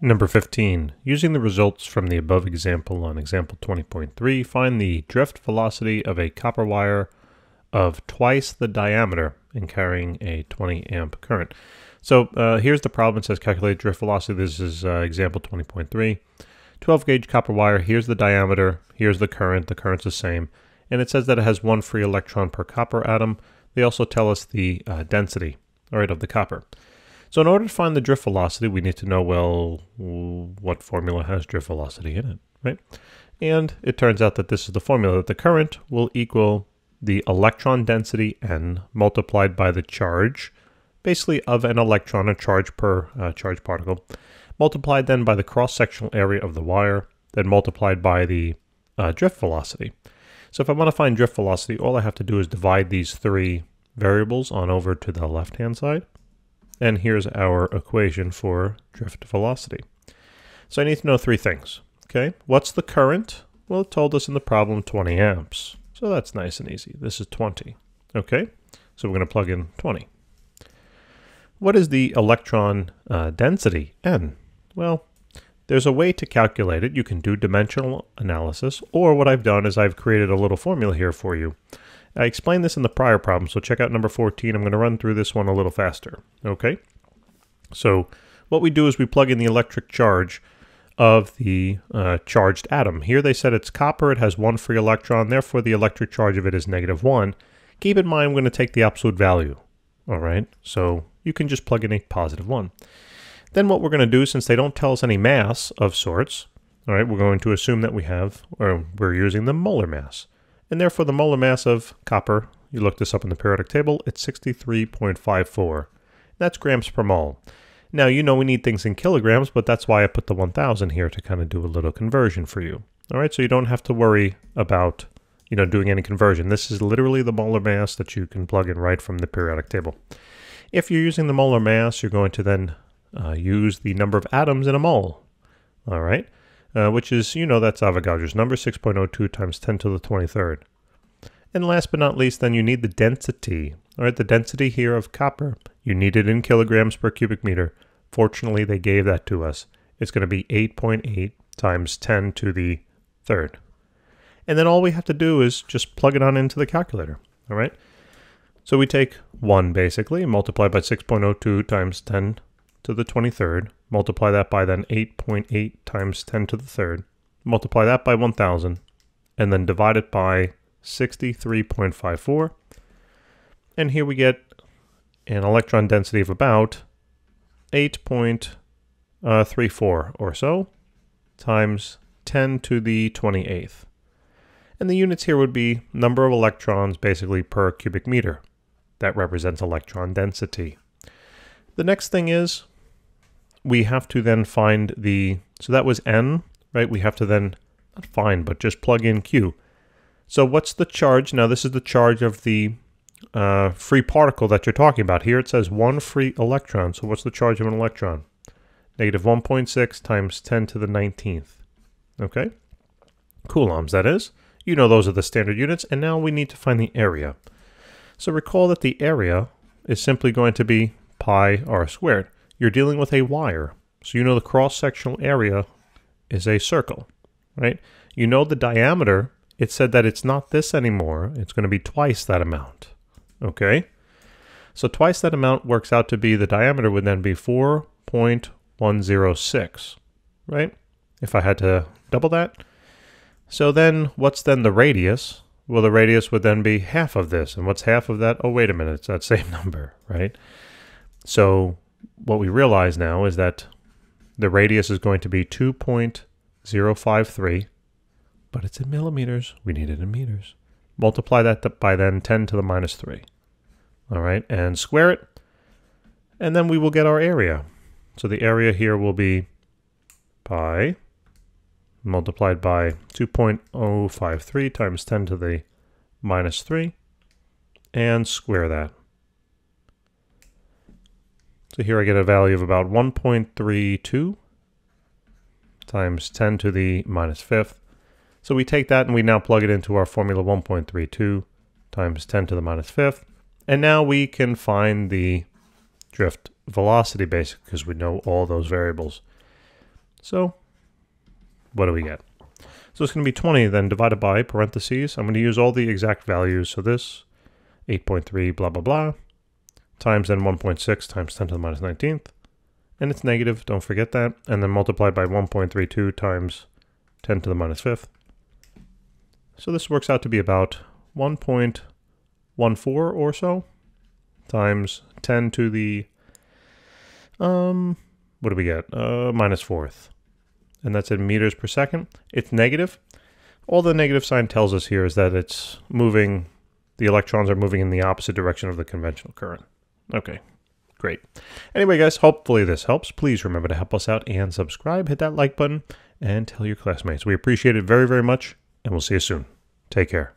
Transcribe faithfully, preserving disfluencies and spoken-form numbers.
Number fifteen. Using the results from the above example on example twenty point three, find the drift velocity of a copper wire of twice the diameter and carrying a twenty amp current. So uh, here's the problem. It says calculate drift velocity. This is uh, example twenty point three. twelve gauge copper wire. Here's the diameter. Here's the current. The current's the same. And it says that it has one free electron per copper atom. They also tell us the uh, density, all right, of the copper. So in order to find the drift velocity, we need to know, well, what formula has drift velocity in it, right? And it turns out that this is the formula, that the current will equal the electron density N multiplied by the charge, basically of an electron, a charge per uh, charge particle, multiplied then by the cross-sectional area of the wire, then multiplied by the uh, drift velocity. So if I want to find drift velocity, all I have to do is divide these three variables on over to the left-hand side. And here's our equation for drift velocity. So I need to know three things, okay? What's the current? Well, it told us in the problem twenty amps. So that's nice and easy. This is twenty, okay? So we're gonna plug in twenty. What is the electron uh, density, N? Well, there's a way to calculate it. You can do dimensional analysis, or what I've done is I've created a little formula here for you. I explained this in the prior problem, so check out number fourteen. I'm going to run through this one a little faster, okay? So what we do is we plug in the electric charge of the uh, charged atom. Here they said it's copper, it has one free electron, therefore the electric charge of it is negative one. Keep in mind, we're going to take the absolute value, all right? So you can just plug in a positive one. Then what we're going to do, since they don't tell us any mass of sorts, all right, we're going to assume that we have, or we're using the molar mass. And therefore the molar mass of copper, you look this up in the periodic table, it's sixty-three point five four. That's grams per mole. Now, you know we need things in kilograms, but that's why I put the one thousand here to kind of do a little conversion for you. All right, so you don't have to worry about, you know, doing any conversion. This is literally the molar mass that you can plug in right from the periodic table. If you're using the molar mass, you're going to then uh, use the number of atoms in a mole. All right. Uh, which is, you know, that's Avogadro's number, six point zero two times ten to the twenty-third. And last but not least, then you need the density. All right, the density here of copper, you need it in kilograms per cubic meter. Fortunately, they gave that to us. It's going to be eight point eight times ten to the third. And then all we have to do is just plug it on into the calculator, all right? So we take one, basically, multiply by six point zero two times ten to the twenty-third, multiply that by then eight point eight times ten to the third, multiply that by one thousand, and then divide it by sixty-three point five four. And here we get an electron density of about eight point three four or so times ten to the twenty-eighth. And the units here would be number of electrons basically per cubic meter. That represents electron density. The next thing is, we have to then find the, so that was N, right? We have to then, not find, but just plug in Q. So what's the charge? Now this is the charge of the uh, free particle that you're talking about. Here it says one free electron. So what's the charge of an electron? Negative one point six times ten to the nineteenth. Okay, coulombs that is. You know those are the standard units. And now we need to find the area. So recall that the area is simply going to be pi r squared. You're dealing with a wire, so you know the cross-sectional area is a circle, right? You know the diameter, it said that it's not this anymore, it's going to be twice that amount, okay? So twice that amount works out to be, the diameter would then be four point one zero six, right? If I had to double that. So then, what's then the radius? Well, the radius would then be half of this, and what's half of that? Oh, wait a minute, it's that same number, right? So what we realize now is that the radius is going to be two point zero five three, but it's in millimeters. We need it in meters. Multiply that by then ten to the minus three. All right, and square it, and then we will get our area. So the area here will be pi multiplied by two point zero five three times ten to the minus three, and square that. So here I get a value of about one point three two times ten to the minus fifth. So we take that and we now plug it into our formula, one point three two times ten to the minus fifth. And now we can find the drift velocity, basically, because we know all those variables. So what do we get? So it's going to be twenty, then divided by parentheses. I'm going to use all the exact values. So this eight point three, blah, blah, blah, times then one point six times ten to the minus nineteenth. And it's negative, don't forget that. And then multiplied by one point three two times ten to the minus fifth. So this works out to be about one point one four or so times ten to the, um, what do we get? Uh, minus fourth. And that's in meters per second. It's negative. All the negative sign tells us here is that it's moving, the electrons are moving in the opposite direction of the conventional current. Okay, great. Anyway, guys, hopefully this helps. Please remember to help us out and subscribe. Hit that like button and tell your classmates. We appreciate it very, very much, and we'll see you soon. Take care.